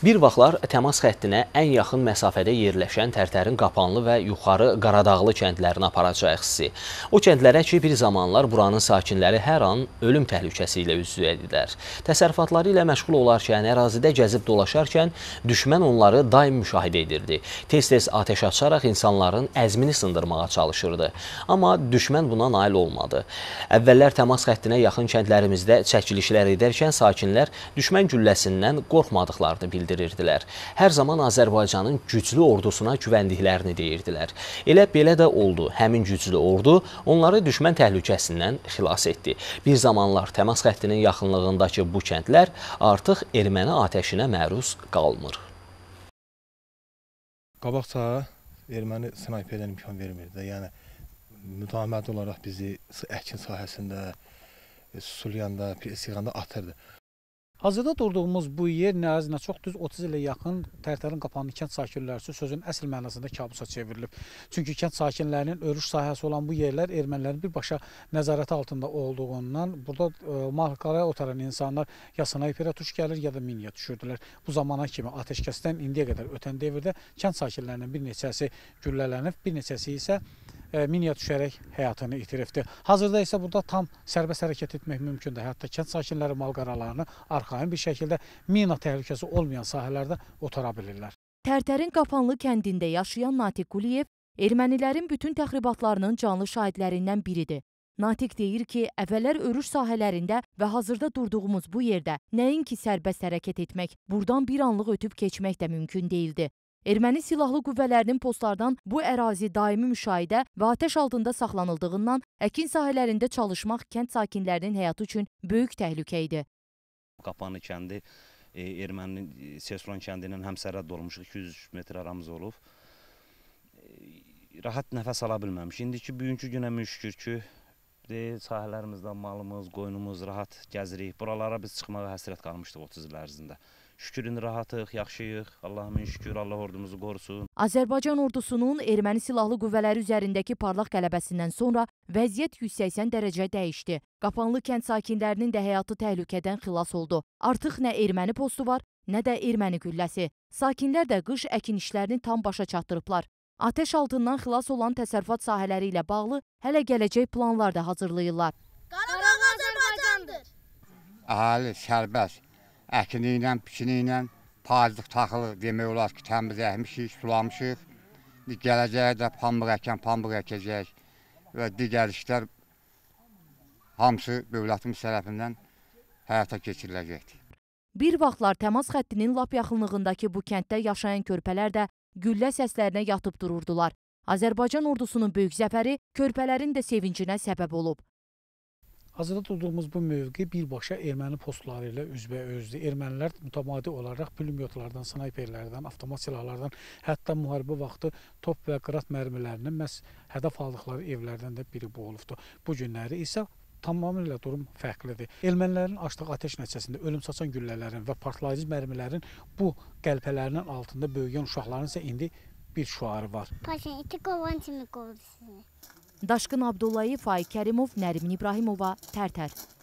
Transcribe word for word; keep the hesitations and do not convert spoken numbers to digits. Bir vaxtlar təmas xəttinə ən yaxın məsafədə yerləşən Tərtərin Qapanlı və Yuxarı Qaradağlı kəndlərinə aparacaq sizi. O kəndlərə ki, bir zamanlar buranın sakinləri hər an ölüm təhlükəsi ilə üz-üzə idilər. Təsərrüfatları ilə məşğul olarkən, ərazidə gəzib dolaşarkən düşmən onları daim müşahidə edirdi. Tez-tez atəş açaraq insanların əzmini sındırmağa çalışırdı. Amma düşmən buna nail olmadı. Əvvəllər təmas xəttinə yaxın kəndlərimizdə çəkilişlər edərkən sakinlər düşmən gülləsindən qorxmadıqlarını bildirirdilər. Hər zaman Azərbaycanın güclü ordusuna güvəndiklərini deyirdilər. Elə belə də oldu. Həmin güclü ordu onları düşmən təhlükəsindən xilas etdi. Bir zamanlar təmas xəttinin yaxınlığındakı bu kəndlər artıq erməni atəşinə məruz qalmır. Qabaqca erməni snayperdən imkan vermirdi. Yəni, mütəmməd olaraq bizi əkin sahəsində, sulayanda, siğanda atırdı. Hazırda durduğumuz bu yer ərazisinə çox düz otuz ilə yaxın Tərtərin Qapanlı kənd sakinləri üçün sözün əsl mənasında kabusa çevrilib. Çünki kənd sakinlərinin örüş sahəsi olan bu yerlər ermənilərin birbaşa nəzarəti altında olduğundan burada e, markaya otaran insanlar ya snayperə tuş gəlir ya da miniyə düşürdülər. Bu zamana kimi atəşkəsdən indiyə qədər ötən devirdə kənd sakinlərinin bir neçəsi güllələnib, bir neçəsi isə miniyə düşərək həyatını itiribdir. Hazırda isə burada tam sərbəst hərəkət etmək mümkündür. Hətta kənd sakinləri malqaralarını arxayın bir şəkildə mina təhlükəsi olmayan sahələrdə otara bilirlər. Tərtərin Qapanlı kəndində yaşayan Natik Uliyev ermənilərin bütün təxribatlarının canlı şahidlərindən biridir. Natik deyir ki, əvvəllər örüş sahələrində və hazırda durduğumuz bu yerdə nəinki sərbəst hərəkət etmək, buradan bir anlıq ötüb keçmək də mümkün deyildi. Erməni silahlı qüvvələrinin postlardan bu ərazi daimi müşahidə və atəş altında saxlanıldığından əkin sahələrində çalışmaq kənd sakinlərinin həyatı üçün böyük təhlükə idi. Qapanlı kəndi erməni Seslan kəndinin həmsərhəd olmuşuq, iki yüz metr aramız olub. Rahat nəfəs ala bilməmiş. İndiki bugünkü günə müşkür ki, sahələrimizdə malımız, qoyunumuz rahat gəzirik. Buralara biz çıxmağa həsrət qalmışdıq otuz il ərzində. Şükürün rahatıq, yaxşıyıq. Allahımın şükür, Allah ordumuzu qorusun. Azərbaycan ordusunun erməni silahlı qüvvələri üzərindəki parlaq qələbəsindən sonra vəziyyət yüz səksən dərəcə dəyişdi. Qapanlı kənd sakinlərinin də həyatı təhlükədən xilas oldu. Artıq nə erməni postu var, nə də erməni gülləsi. Sakinlər də qış əkin işlərini tam başa çatdırıblar. Atəş altından xilas olan təsərrüfat sahələri ilə bağlı hələ gələcək planlar da hazırlayırlar. Qarabağ Azərbaycandır. Əhali sərbəst. Əkini ilə, biçini ilə payızlıq taxılı demək olar ki, təmiz əkmişik, sulamışıq. Gələcəyə də pambıq əkən, pambıq əkəcək və digər işlər hamısı dövlətimiz tərəfindən həyata keçiriləcəkdir. Bir vaxtlar təmas xəttinin lap yaxınlığındakı bu kənddə yaşayan körpələr də güllə səslərinə yatıb dururdular. Azərbaycan ordusunun böyük zəfəri körpələrin də sevincinə səbəb olub. Hazırda durduğumuz bu mövqe birbaşa erməni postları ilə üzbəüzdür. Ermənilər mütəmadi olaraq pulemyotlardan, snayperlərdən, avtomat silahlardan, hətta müharibə vaxtı top və qrat mərmilərinin məhz hədəf aldıqları evlərdən də biri bu olubdu. Bu günləri isə tamamilə durum fərqlidir. Ermənilərin açdığı atəş nəticəsində ölüm saçan güllələrin və partlayıcı mərmilərin bu qəlpələrinin altında böyüyən uşaqların isə indi bir şüarı var. Paşin, iti qovan kimi qovdu sizi. Daşqın Abdullayı, Faik Kerimov, Nərimin İbrahimova, Tərtər.